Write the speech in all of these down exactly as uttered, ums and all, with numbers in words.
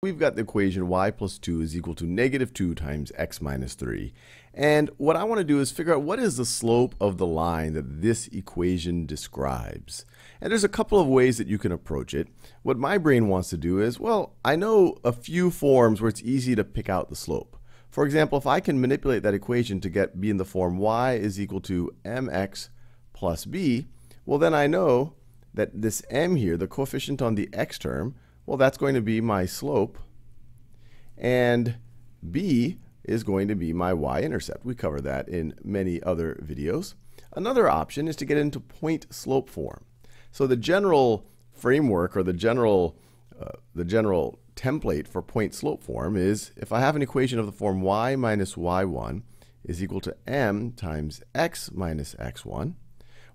We've got the equation y plus two is equal to negative two times x minus three. And what I want to do is figure out what is the slope of the line that this equation describes. And there's a couple of ways that you can approach it. What my brain wants to do is, well, I know a few forms where it's easy to pick out the slope. For example, if I can manipulate that equation to get be in the form y is equal to mx plus b, well then I know that this m here, the coefficient on the x term, well, that's going to be my slope, and b is going to be my y-intercept. We cover that in many other videos. Another option is to get into point-slope form. So the general framework or the general, uh, the general template for point-slope form is if I have an equation of the form y minus y one is equal to m times x minus x one,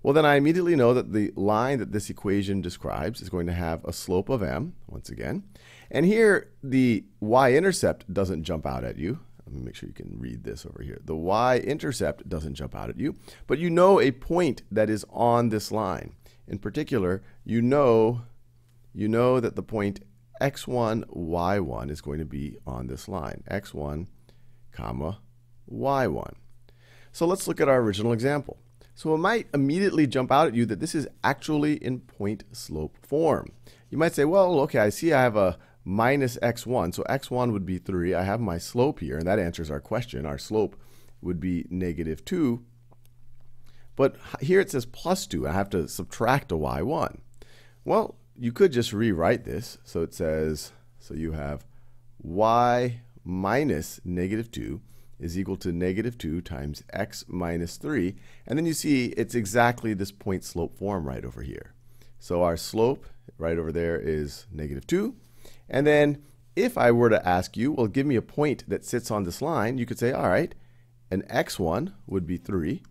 well, then I immediately know that the line that this equation describes is going to have a slope of m, once again. And here, the y-intercept doesn't jump out at you. Let me make sure you can read this over here. The y-intercept doesn't jump out at you, but you know a point that is on this line. In particular, you know, you know that the point x one, y one is going to be on this line, x one, comma, y one. So let's look at our original example. So it might immediately jump out at you that this is actually in point-slope form. You might say, well, okay, I see I have a minus x one, so x one would be three. I have my slope here, and that answers our question. Our slope would be negative two. But here it says plus two. I have to subtract a y one. Well, you could just rewrite this. So it says, so you have y minus negative two is equal to negative two times x minus three. And then you see it's exactly this point slope form right over here. So our slope right over there is negative two. And then if I were to ask you, well, give me a point that sits on this line, you could say, all right, an x one would be three,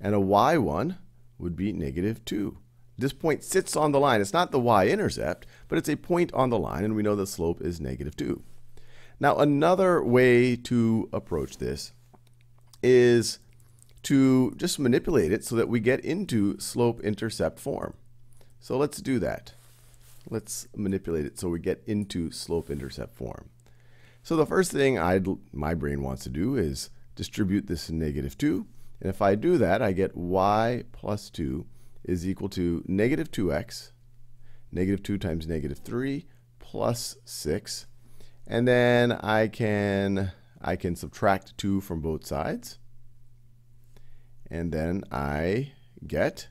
and a y one would be negative two. This point sits on the line. It's not the y-intercept, but it's a point on the line, and we know the slope is negative two. Now, another way to approach this is to just manipulate it so that we get into slope-intercept form. So let's do that. Let's manipulate it so we get into slope-intercept form. So the first thing I'd, my brain wants to do is distribute this negative two. And if I do that, I get y plus two is equal to negative two x, negative two times negative three, plus six. And then I can, I can subtract two from both sides. And then I get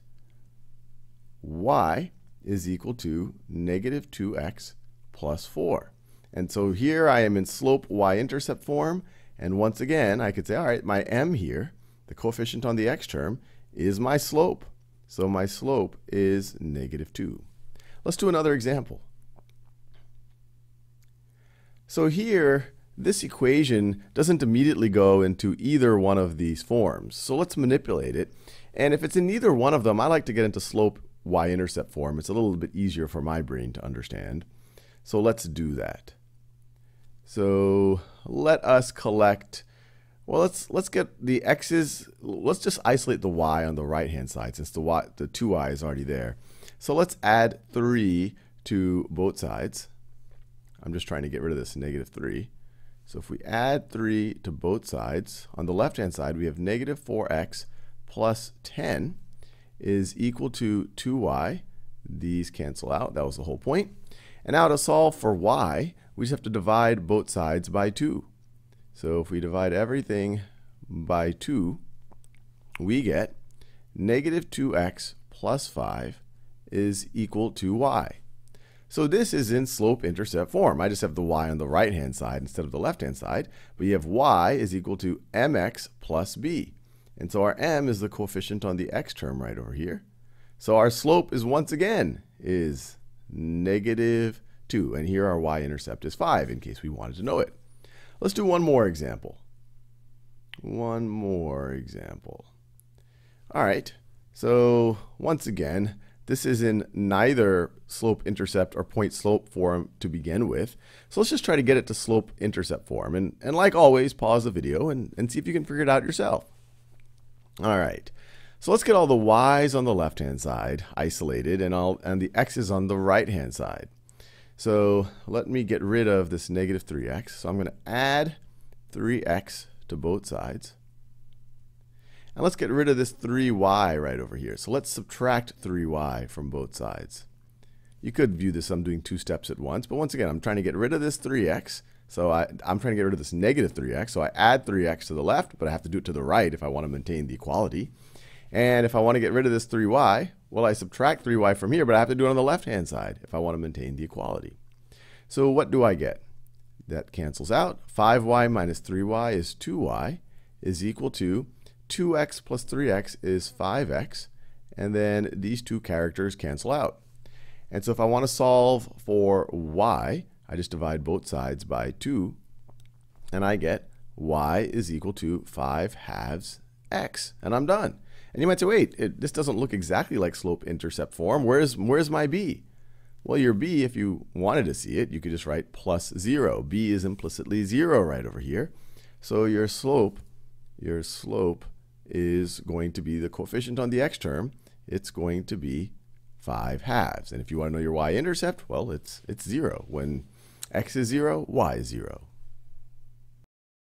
y is equal to negative two x plus four. And so here I am in slope y-intercept form. And once again, I could say, all right, my m here, the coefficient on the x term, is my slope. So my slope is negative two. Let's do another example. So here, this equation doesn't immediately go into either one of these forms. So let's manipulate it. And if it's in neither one of them, I like to get into slope y-intercept form. It's a little bit easier for my brain to understand. So let's do that. So let us collect, well, let's, let's get the x's, let's just isolate the y on the right-hand side since the, y, the two y is already there. So let's add three to both sides. I'm just trying to get rid of this negative three. So if we add three to both sides, on the left-hand side, we have negative four x plus ten is equal to two y. These cancel out. That was the whole point. And now to solve for y, we just have to divide both sides by two. So if we divide everything by two, we get negative two x plus five is equal to y. So this is in slope-intercept form. I just have the y on the right-hand side instead of the left-hand side. But you have y is equal to mx plus b. And so our m is the coefficient on the x term right over here. So our slope is, once again, is negative two. And here our y-intercept is five, in case we wanted to know it. Let's do one more example. One more example. All right. So once again, this is in neither slope-intercept or point-slope form to begin with. So let's just try to get it to slope-intercept form. And, and like always, pause the video and, and see if you can figure it out yourself. All right. So let's get all the y's on the left-hand side isolated and, all, and the x's on the right-hand side. So let me get rid of this negative three x. So I'm going to add three x to both sides. And let's get rid of this three y right over here. So let's subtract three y from both sides. You could view this, I'm doing two steps at once, but once again, I'm trying to get rid of this three x. So I, I'm trying to get rid of this negative three x. So I add three x to the left, but I have to do it to the right if I want to maintain the equality. And if I want to get rid of this three y, well, I subtract three y from here, but I have to do it on the left-hand side if I want to maintain the equality. So what do I get? That cancels out. five y minus three y is two y is equal to two x plus three x is five x, and then these two characters cancel out. And so if I want to solve for y, I just divide both sides by two, and I get y is equal to five halves x, and I'm done. And you might say, wait, it, this doesn't look exactly like slope-intercept form. Where's, where's my b? Well, your b, if you wanted to see it, you could just write plus zero. B is implicitly zero right over here. So your slope, your slope is going to be the coefficient on the x term. It's going to be five halves. And if you want to know your y-intercept, well, it's, it's zero. When x is zero, y is zero.